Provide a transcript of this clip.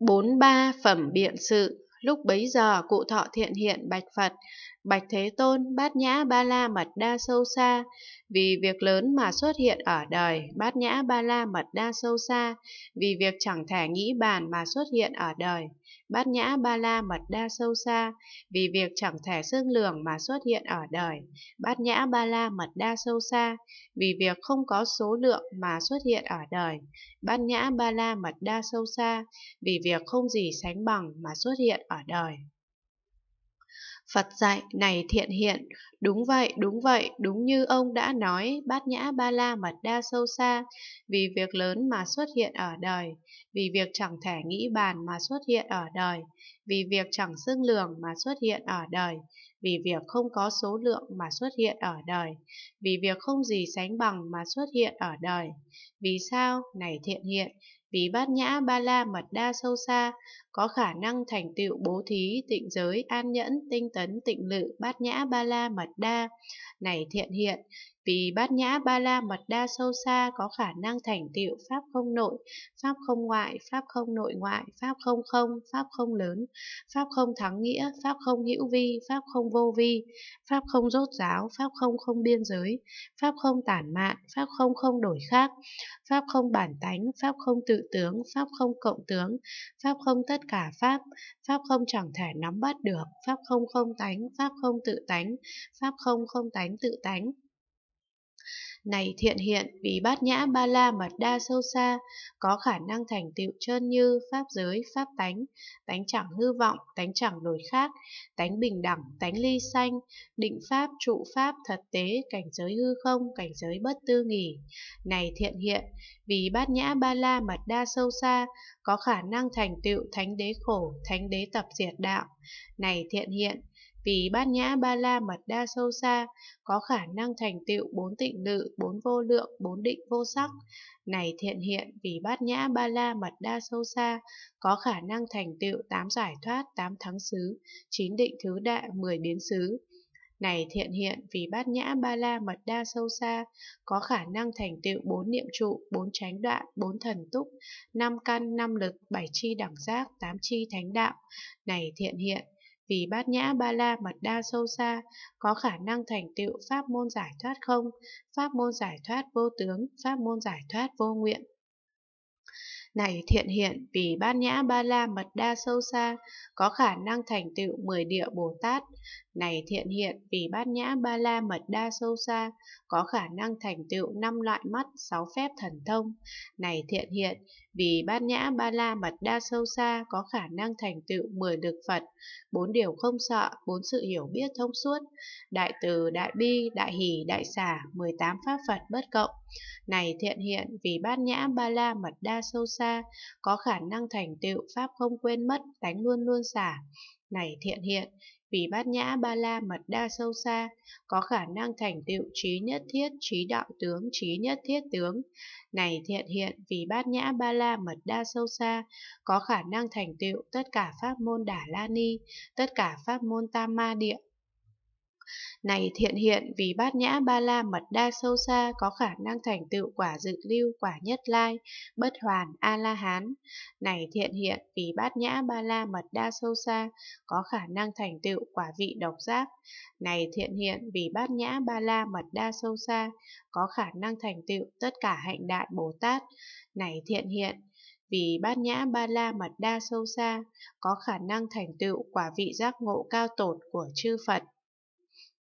43 Phẩm Biện Sự. Lúc bấy giờ cụ Thọ Thiện hiện bạch Phật: Bạch Thế Tôn, Bát Nhã Ba La Mật Đa sâu xa, vì việc lớn mà xuất hiện ở đời. Bát Nhã Ba La Mật Đa sâu xa, vì việc chẳng thể nghĩ bàn mà xuất hiện ở đời. Bát Nhã Ba La Mật Đa sâu xa, vì việc chẳng thể xương lường mà xuất hiện ở đời. Bát Nhã Ba La Mật Đa sâu xa, vì việc không có số lượng mà xuất hiện ở đời. Bát Nhã Ba La Mật Đa sâu xa, vì việc không gì sánh bằng mà xuất hiện ở đời. Phật dạy: Này Thiện Hiện, đúng vậy, đúng vậy, đúng như ông đã nói. Bát Nhã Ba La Mật Đa sâu xa, vì việc lớn mà xuất hiện ở đời, vì việc chẳng thể nghĩ bàn mà xuất hiện ở đời, vì việc chẳng xưng lường mà xuất hiện ở đời, vì việc không có số lượng mà xuất hiện ở đời, vì việc không gì sánh bằng mà xuất hiện ở đời. Vì sao? Này Thiện Hiện, vì Bát Nhã Ba La Mật Đa sâu xa có khả năng thành tựu bố thí, tịnh giới, an nhẫn, tinh tấn, tịnh lự. Bát Nhã Ba La Mật Đa. Này Thiện Hiện, vì Bát Nhã Ba La Mật Đa sâu xa có khả năng thành tựu pháp không nội, pháp không ngoại, pháp không nội ngoại, pháp không không, pháp không lớn, pháp không thắng nghĩa, pháp không hữu vi, pháp không vô vi, pháp không rốt ráo, pháp không không biên giới, pháp không tản mạn, pháp không không đổi khác, pháp không bản tánh, pháp không tự tướng, pháp không cộng tướng, pháp không tất cả pháp, pháp không chẳng thể nắm bắt được, pháp không không tánh, pháp không tự tánh, pháp không không tánh tự tánh. Này Thiện Hiện, vì Bát Nhã Ba La Mật Đa sâu xa có khả năng thành tựu chơn như pháp giới, pháp tánh, tánh chẳng hư vọng, tánh chẳng đổi khác, tánh bình đẳng, tánh ly sanh, định pháp, trụ pháp, thật tế, cảnh giới hư không, cảnh giới bất tư nghỉ. Này Thiện Hiện, vì Bát Nhã Ba La Mật Đa sâu xa có khả năng thành tựu thánh đế khổ, thánh đế tập diệt đạo. Này Thiện Hiện, vì Bát Nhã Ba La Mật Đa sâu xa có khả năng thành tựu bốn tịnh lự, bốn vô lượng, bốn định vô sắc. Này Thiện Hiện, vì Bát Nhã Ba La Mật Đa sâu xa có khả năng thành tựu 8 giải thoát, 8 thắng xứ, 9 định thứ đại, 10 biến xứ. Này Thiện Hiện, vì Bát Nhã Ba La Mật Đa sâu xa có khả năng thành tựu 4 niệm trụ, 4 chánh đoạn, 4 thần túc, 5 căn, 5 lực, 7 chi đẳng giác, 8 chi thánh đạo. Này Thiện Hiện, vì Bát Nhã Ba La Mật Đa sâu xa có khả năng thành tựu pháp môn giải thoát không, pháp môn giải thoát vô tướng, pháp môn giải thoát vô nguyện. Này Thiện Hiện, vì Bát Nhã Ba La Mật Đa sâu xa có khả năng thành tựu 10 địa Bồ Tát. Này Thiện Hiện, vì Bát Nhã Ba La Mật Đa sâu xa có khả năng thành tựu 5 loại mắt, 6 phép thần thông. Này Thiện Hiện, vì Bát Nhã Ba La Mật Đa sâu xa có khả năng thành tựu 10 lực Phật, 4 điều không sợ, 4 sự hiểu biết thông suốt, đại từ, đại bi, đại hỷ, đại xả, 18 pháp Phật bất cộng. Này Thiện Hiện, vì Bát Nhã Ba La Mật Đa sâu xa có khả năng thành tựu pháp không quên mất, tánh luôn luôn xả. Này Thiện Hiện, vì Bát Nhã Ba La Mật Đa sâu xa có khả năng thành tựu trí nhất thiết, trí đạo tướng, trí nhất thiết tướng. Này Thiện Hiện, vì Bát Nhã Ba La Mật Đa sâu xa có khả năng thành tựu tất cả pháp môn Đà La Ni, tất cả pháp môn Tam Ma địa. Này Thiện Hiện, vì Bát Nhã Ba La Mật Đa sâu xa có khả năng thành tựu quả dự lưu, quả nhất lai, bất hoàn, A-la-hán. Này Thiện Hiện, vì Bát Nhã Ba La Mật Đa sâu xa có khả năng thành tựu quả vị độc giác. Này Thiện Hiện, vì Bát Nhã Ba La Mật Đa sâu xa có khả năng thành tựu tất cả hạnh đại Bồ Tát. Này Thiện Hiện, vì Bát Nhã Ba La Mật Đa sâu xa có khả năng thành tựu quả vị giác ngộ cao tột của chư Phật.